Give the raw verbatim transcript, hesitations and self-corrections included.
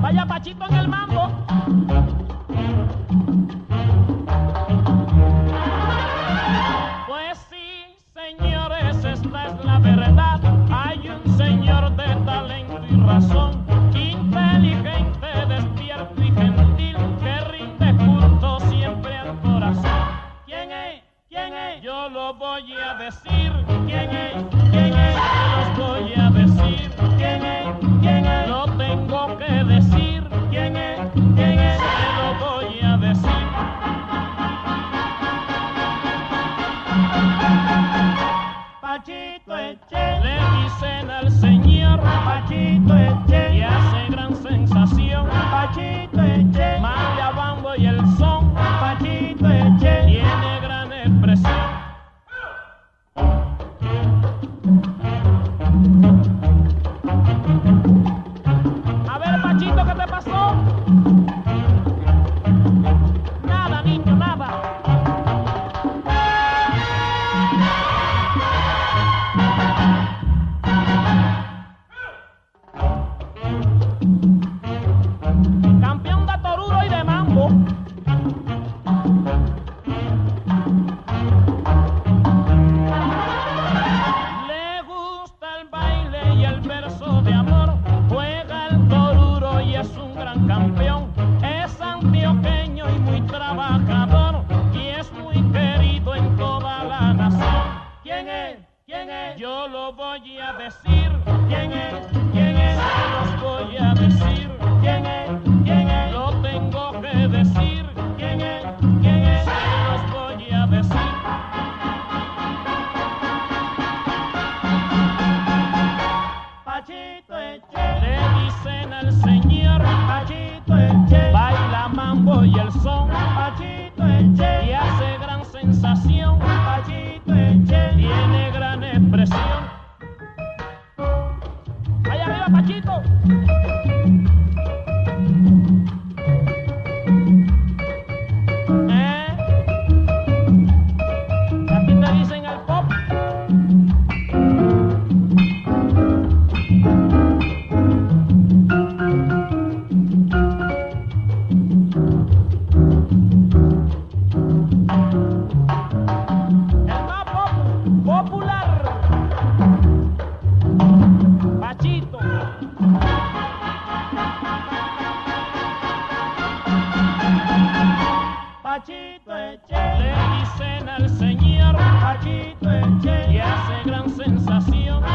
Vaya Pachito en el mambo. Pues sí, señores, esta es la verdad. Hay un señor de talento y razón, inteligente, despierto y gentil, que rinde culto siempre al corazón. ¿Quién es? ¿Quién es? Yo lo voy a decir. ¿Quién es? ¿Quién es? Yo los voy a decir. ¿Quién es? ¿Quién es? Lo tengo que decir. ¿Quién es? ¿Quién es? Se lo voy a decir. Pachito E'ché, le dicen al señor. Pachito E'ché, y hace gran sensación. Pachito E'ché, manda mambo y el son. Pachito E'ché, tiene gran expresión. ¿Qué te pasó? Nada, niño, nada. Campeón de toruro y de mambo. Le gusta el baile y el verso de amor. Es un gran campeón, es antioqueño y muy trabajador, y es muy querido en toda la nación. ¿Quién es? ¿Quién es? Yo lo voy a decir. ¿Quién es? ¿Quién es? Yo los voy a decir. ¿Quién es? ¿Quién es? Lo tengo que decir. ¿Quién es? ¿Quién es? Yo los voy a decir. Pachito E'ché, le dicen al señor. Pachito E'ché, baila mambo y el son. Pachito E'ché, y hace gran sensación. Pachito E'ché, tiene gran expresión. Allá arriba, Pachito. ¿Eh? ¿A ti te dicen el pop? Pachito E'ché, le dicen al señor. Pachito E'ché, y hace gran sensación.